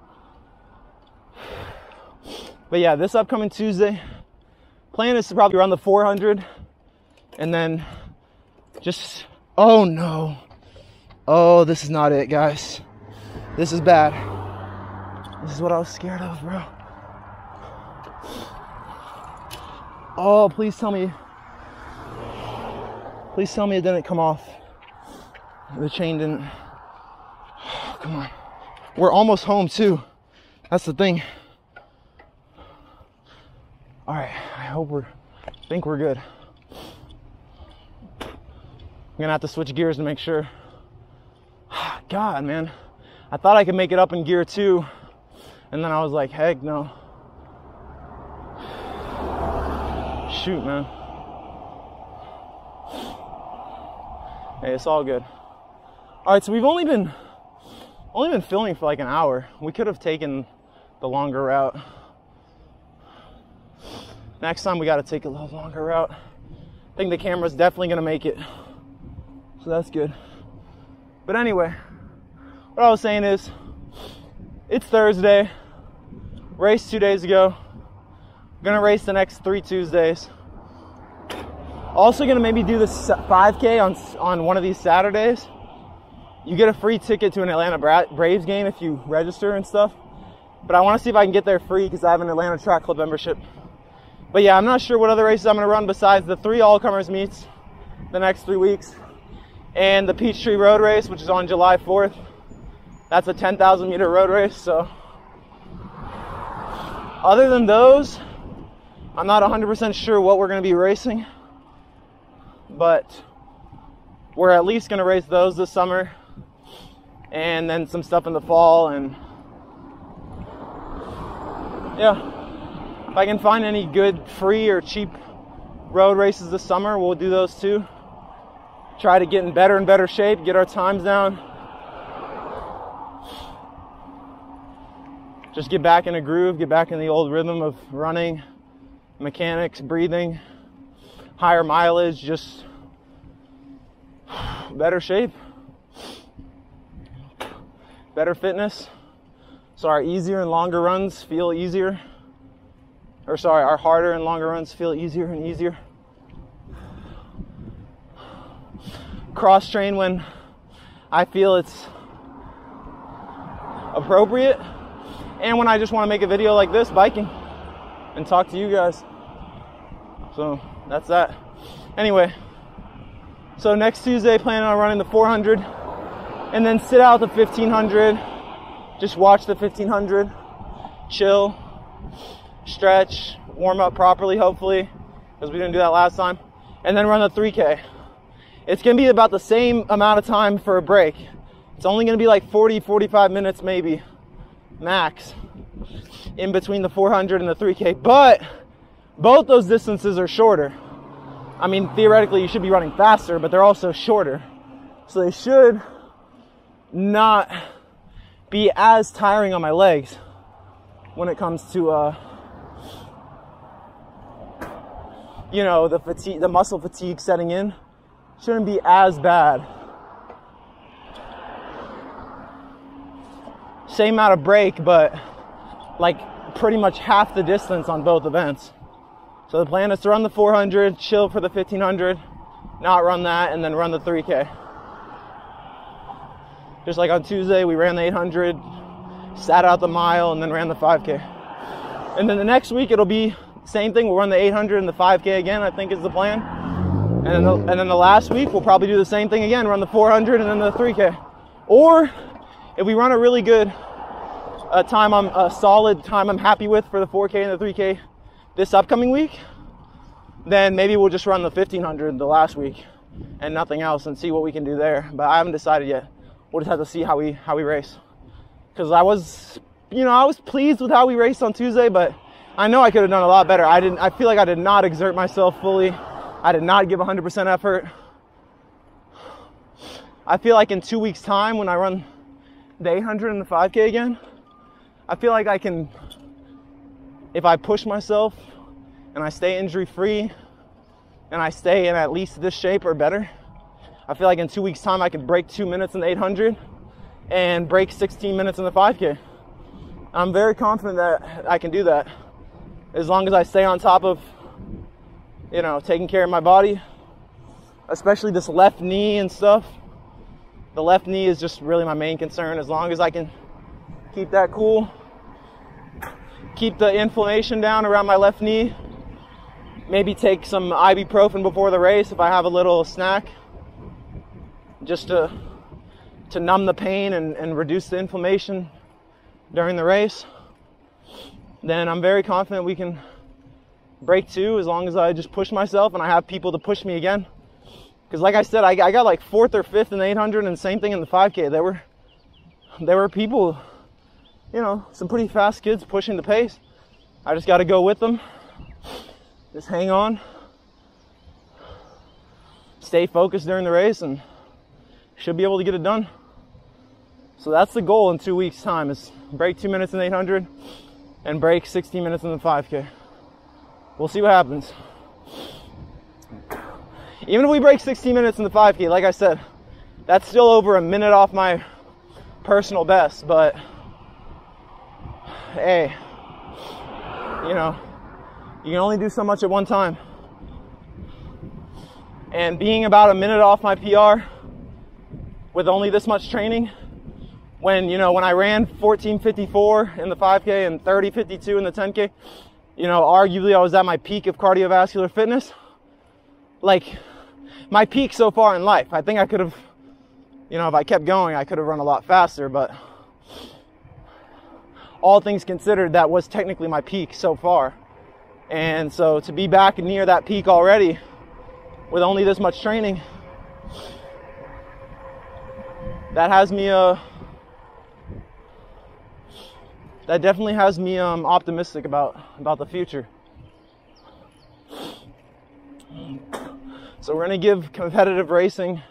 But yeah, this upcoming Tuesday, plan is to probably run the four hundred and then just, oh no. Oh, this is not it, guys. This is bad. This is what I was scared of, bro. Oh, please tell me. Please tell me it didn't come off. The chain didn't. Come on. We're almost home too. That's the thing. All right. I hope we're, I think we're good. I'm going to have to switch gears to make sure. God, man. I thought I could make it up in gear two. And then I was like, heck no. Shoot, man. Hey, it's all good. All right. So we've only been... Only been filming for like an hour. We could have taken the longer route. Next time we got to take a little longer route. I think the camera's definitely going to make it. So that's good. But anyway, what I was saying is, it's Thursday. Raced two days ago. I'm going to race the next three Tuesdays. Also going to maybe do this five K on, on one of these Saturdays. You get a free ticket to an Atlanta Bra- Braves game if you register and stuff. But I want to see if I can get there free because I have an Atlanta Track Club membership. But yeah, I'm not sure what other races I'm going to run besides the three all-comers meets the next three weeks. And the Peachtree Road Race, which is on July fourth. That's a ten thousand meter road race. So other than those, I'm not one hundred percent sure what we're going to be racing. But we're at least going to race those this summer. And then some stuff in the fall, and yeah, if I can find any good free or cheap road races this summer, we'll do those too. Try to get in better and better shape, get our times down, just get back in a groove, get back in the old rhythm of running, mechanics, breathing, higher mileage, just better shape. Better fitness, so our easier and longer runs feel easier, or sorry, our harder and longer runs feel easier and easier. Cross train when I feel it's appropriate, and when I just want to make a video like this, biking, and talk to you guys. So that's that. Anyway, so next Tuesday, planning on running the four hundred. And then sit out the fifteen hundred, just watch the fifteen hundred, chill, stretch, warm up properly, hopefully, because we didn't do that last time, and then run the three K. It's going to be about the same amount of time for a break. It's only going to be like forty, forty-five minutes maybe, max, in between the four hundred and the three K, but both those distances are shorter. I mean, theoretically, you should be running faster, but they're also shorter, so they should not be as tiring on my legs when it comes to uh you know, the fatigue, the muscle fatigue setting in shouldn't be as bad. Same amount of break, but like pretty much half the distance on both events. So the plan is to run the four hundred, chill for the fifteen hundred, not run that, and then run the three K. Just like on Tuesday, we ran the eight hundred, sat out the mile, and then ran the five K. And then the next week, it'll be same thing. We'll run the eight hundred and the five K again, I think is the plan. And then the, and then the last week, we'll probably do the same thing again, run the four hundred and then the three K. Or if we run a really good uh, time, I'm a solid time I'm happy with for the four K and the three K, this upcoming week, then maybe we'll just run the fifteen hundred the last week and nothing else and see what we can do there. But I haven't decided yet. We'll just have to see how we how we race. Because I was, you know, I was pleased with how we raced on Tuesday, but I know I could have done a lot better. I didn't. I feel like I did not exert myself fully. I did not give one hundred percent effort. I feel like in two weeks' time, when I run the eight hundred and the five K again, I feel like I can. If I push myself and I stay injury-free and I stay in at least this shape or better, I feel like in two weeks' time I could break two minutes in the eight hundred and break sixteen minutes in the five K. I'm very confident that I can do that as long as I stay on top of, you know, taking care of my body, especially this left knee and stuff. The left knee is just really my main concern. As long as I can keep that cool, keep the inflammation down around my left knee, maybe take some ibuprofen before the race if I have a little snack, just to to numb the pain and, and reduce the inflammation during the race, then I'm very confident we can break two as long as I just push myself and I have people to push me again. Because like I said, I, I got like fourth or fifth in the eight hundred and same thing in the five K. There were, there were people, you know, some pretty fast kids pushing the pace. I just got to go with them. Just hang on. Stay focused during the race and should be able to get it done. So that's the goal in two weeks' time, is break two minutes in the eight hundred and break sixteen minutes in the five K. We'll see what happens. Even if we break sixteen minutes in the five K, like I said, that's still over a minute off my personal best, but hey, you know, you can only do so much at one time. And being about a minute off my P R with only this much training, when, you know, when I ran fourteen fifty-four in the five K and thirty fifty-two in the ten K, you know, arguably I was at my peak of cardiovascular fitness. Like, my peak so far in life. I think I could have, you know, if I kept going, I could have run a lot faster, but all things considered, that was technically my peak so far. And so to be back near that peak already with only this much training, that has me, uh, that definitely has me um, optimistic about, about the future. So we're going to give competitive racing,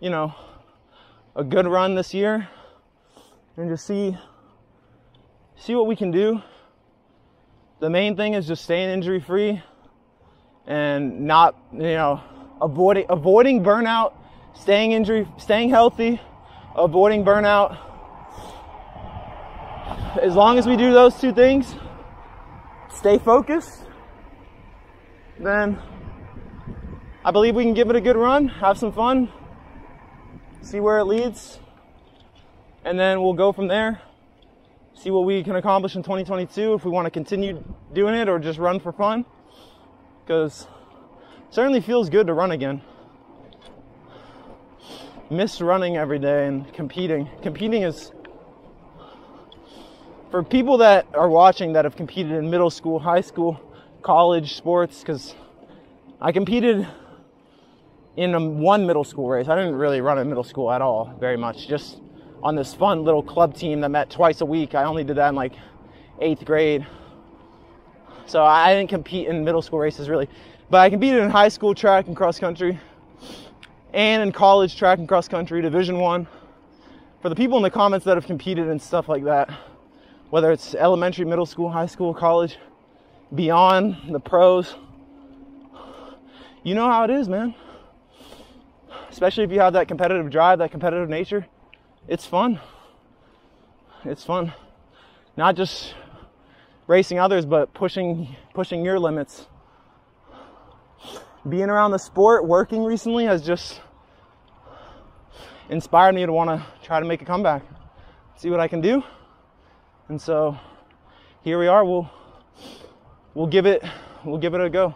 you know, a good run this year and just see see what we can do. The main thing is just staying injury free and not, you know, avoiding avoiding burnout, staying injury, staying healthy, avoiding burnout. As long as we do those two things, stay focused, then I believe we can give it a good run, have some fun, see where it leads, and then we'll go from there. See what we can accomplish in twenty twenty-two, if we want to continue doing it or just run for fun, because it certainly feels good to run again. Miss running every day and competing. Competing is, for people that are watching that have competed in middle school, high school, college sports, because I competed in a, one middle school race. I didn't really run in middle school at all very much, just on this fun little club team that met twice a week. I only did that in like eighth grade. So I didn't compete in middle school races really, but I competed in high school track and cross country and in college track and cross country, division one. For the people in the comments that have competed in stuff like that, whether it's elementary, middle school, high school, college, beyond the pros, you know how it is, man. Especially if you have that competitive drive, that competitive nature. It's fun. It's fun. Not just racing others, but pushing pushing your limits. Being around the sport, working recently, has just inspired me to want to try to make a comeback, see what I can do. And so here we are. We'll we'll give it we'll give it a go.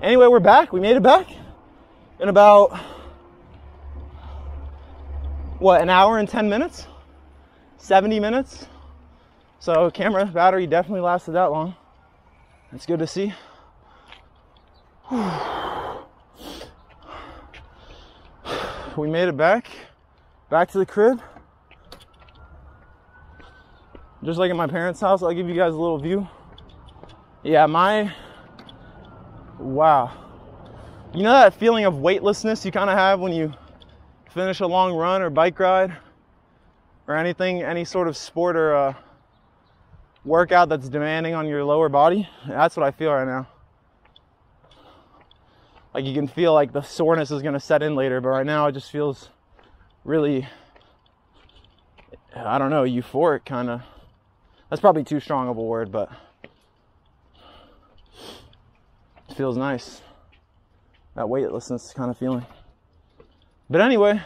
Anyway, we're back. We made it back in about what, an hour and ten minutes, seventy minutes. So camera battery definitely lasted that long. It's good to see. Whew. We made it back, back to the crib. Just like at my parents' house, I'll give you guys a little view. Yeah, my, wow. You know that feeling of weightlessness you kind of have when you finish a long run or bike ride or anything, any sort of sport or uh, workout that's demanding on your lower body? That's what I feel right now. Like, you can feel like the soreness is gonna set in later, but right now it just feels really, I don't know, euphoric kind of. That's probably too strong of a word, but it feels nice. That weightlessness kind of feeling. But anyway,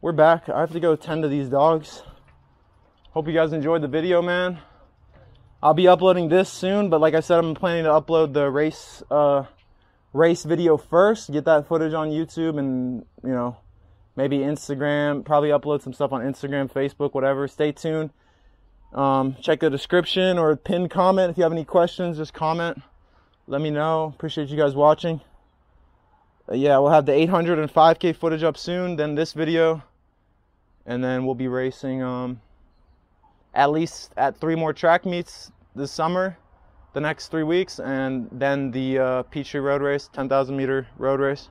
we're back. I have to go tend to these dogs. Hope you guys enjoyed the video, man. I'll be uploading this soon, but like I said, I'm planning to upload the race uh, race video first, get that footage on YouTube and, you know, maybe Instagram, probably upload some stuff on Instagram, Facebook, whatever. Stay tuned. Um, check the description or pinned comment. If you have any questions, just comment. Let me know. Appreciate you guys watching. Uh, yeah, we'll have the eight hundred and five K footage up soon, then this video, and then we'll be racing um, at least at three more track meets this summer, the next three weeks, and then the uh, Peachtree Road Race, ten thousand meter road race.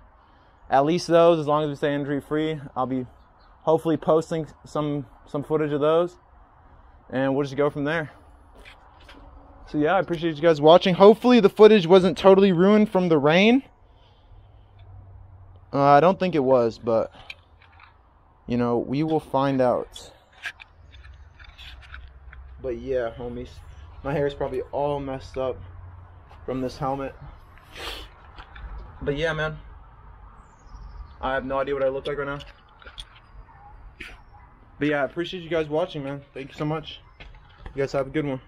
At least those, as long as we stay injury free. I'll be hopefully posting some some footage of those, and we'll just go from there. So yeah, I appreciate you guys watching. Hopefully the footage wasn't totally ruined from the rain. Uh, I don't think it was, but, you know, we will find out. But yeah, homies, my hair is probably all messed up from this helmet. But yeah, man, I have no idea what I look like right now. But yeah, I appreciate you guys watching, man. Thank you so much. You guys have a good one.